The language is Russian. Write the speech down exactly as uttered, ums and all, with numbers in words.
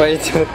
Пойдет.